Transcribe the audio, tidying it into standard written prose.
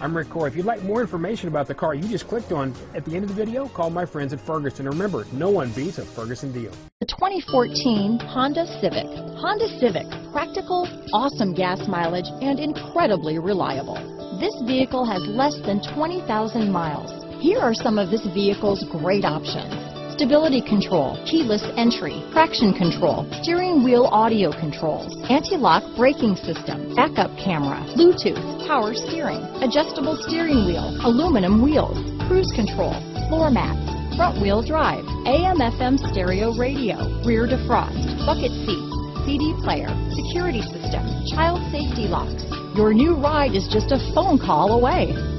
I'm Rick Corr. If you'd like more information about the car you just clicked on at the end of the video, call my friends at Ferguson. Remember, no one beats a Ferguson deal. The 2014 Honda Civic. Honda Civic, practical, awesome gas mileage, and incredibly reliable. This vehicle has less than 20,000 miles. Here are some of this vehicle's great options. Stability control, keyless entry, traction control, steering wheel audio controls, anti-lock braking system, backup camera, Bluetooth, power steering, adjustable steering wheel, aluminum wheels, cruise control, floor mats, front wheel drive, AM/FM stereo radio, rear defrost, bucket seats, CD player, security system, child safety locks. Your new ride is just a phone call away.